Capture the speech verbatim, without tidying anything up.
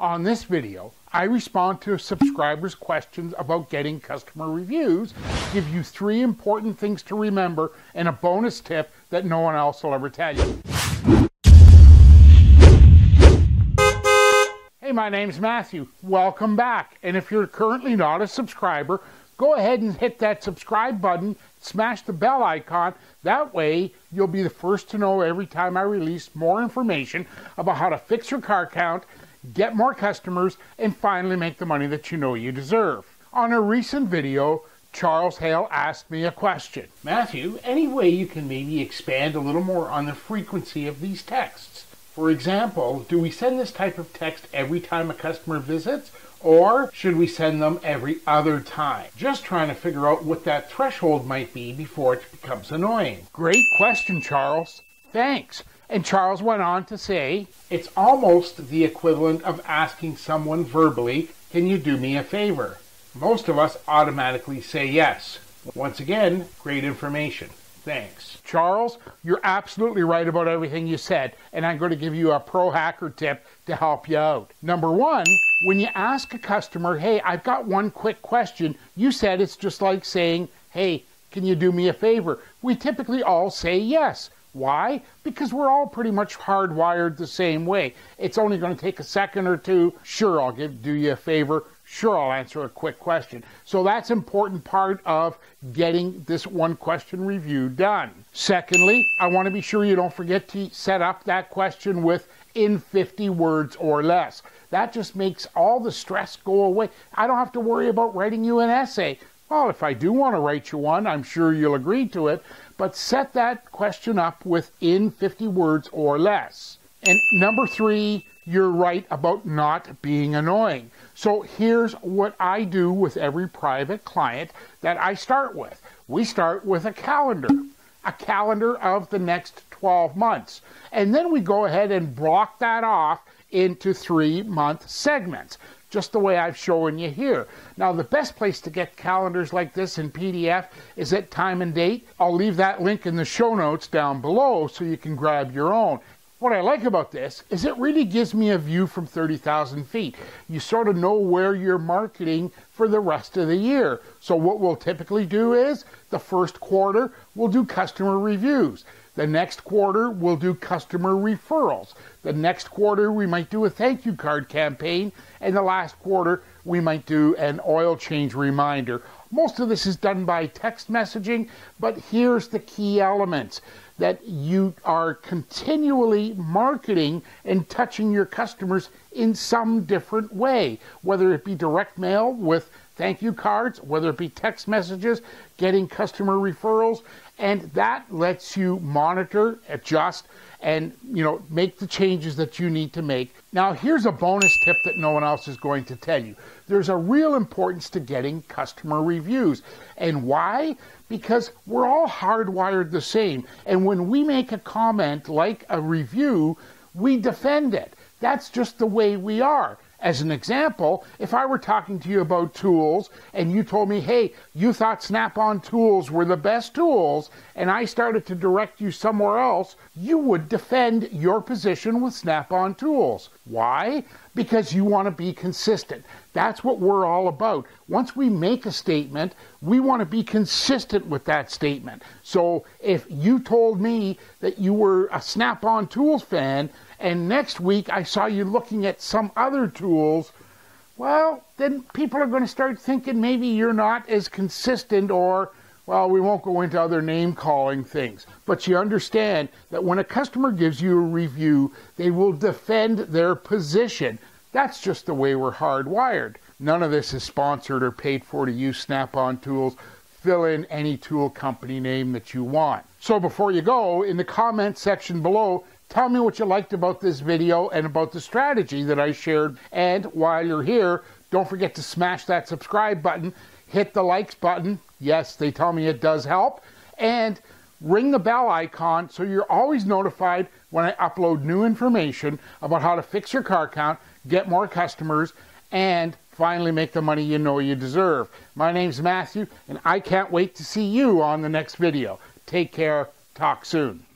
On this video, I respond to subscribers' questions about getting customer reviews, give you three important things to remember, and a bonus tip that no one else will ever tell you. Hey, my name's Matthew. Welcome back. And if you're currently not a subscriber, go ahead and hit that subscribe button, smash the bell icon. That way, you'll be the first to know every time I release more information about how to fix your car count, get more customers, and finally make the money that you know you deserve. On a recent video, Charles Hale asked me a question. Matthew, any way you can maybe expand a little more on the frequency of these texts? For example, do we send this type of text every time a customer visits, or should we send them every other time? Just trying to figure out what that threshold might be before it becomes annoying. Great question, Charles. Thanks. And Charles went on to say, it's almost the equivalent of asking someone verbally, can you do me a favor? Most of us automatically say yes. Once again, great information. Thanks. Charles, you're absolutely right about everything you said, and I'm going to give you a pro hacker tip to help you out. Number one, when you ask a customer, hey, I've got one quick question, you said it's just like saying, hey, can you do me a favor? We typically all say yes. Why? Because we're all pretty much hardwired the same way. It's only going to take a second or two. Sure, I'll give, do you a favor. Sure, I'll answer a quick question. So that's an important part of getting this one question review done. Secondly, I want to be sure you don't forget to set up that question with in fifty words or less. That just makes all the stress go away. I don't have to worry about writing you an essay. Well, if I do want to write you one, I'm sure you'll agree to it, but set that question up within fifty words or less. And number three, you're right about not being annoying. So here's what I do with every private client that I start with. We start with a calendar, a calendar of the next twelve months. And then we go ahead and block that off into three-month segments, just the way I've shown you here. Now, the best place to get calendars like this in P D F is at Time and Date. I'll leave that link in the show notes down below so you can grab your own. What I like about this is it really gives me a view from thirty thousand feet. You sort of know where you're marketing for the rest of the year. So what we'll typically do is the first quarter, we'll do customer reviews. The next quarter, we'll do customer referrals. The next quarter, we might do a thank you card campaign. And the last quarter, we might do an oil change reminder. Most of this is done by text messaging, but here's the key elements that you are continually marketing and touching your customers in some different way, whether it be direct mail with thank you cards, whether it be text messages, getting customer referrals, and that lets you monitor, adjust, and you know, make the changes that you need to make. Now, here's a bonus tip that no one else is going to tell you. There's a real importance to getting customer reviews. And why? Because we're all hardwired the same. And when we make a comment like a review, we defend it. That's just the way we are. As an example, if I were talking to you about tools and you told me, hey, you thought Snap-on tools were the best tools, and I started to direct you somewhere else, you would defend your position with Snap-on tools. Why? Because you want to be consistent. That's what we're all about. Once we make a statement, we want to be consistent with that statement. So if you told me that you were a Snap-on tools fan, and next week I saw you looking at some other tools, well, then people are going to start thinking maybe you're not as consistent, or, well, we won't go into other name-calling things. But you understand that when a customer gives you a review, they will defend their position. That's just the way we're hardwired. None of this is sponsored or paid for to use Snap-on tools. Fill in any tool company name that you want. So before you go, in the comment section below, tell me what you liked about this video and about the strategy that I shared. And while you're here, don't forget to smash that subscribe button, hit the likes button. Yes, they tell me it does help. And ring the bell icon so you're always notified when I upload new information about how to fix your car count, get more customers, and finally make the money you know you deserve. My name's Matthew, and I can't wait to see you on the next video. Take care. Talk soon.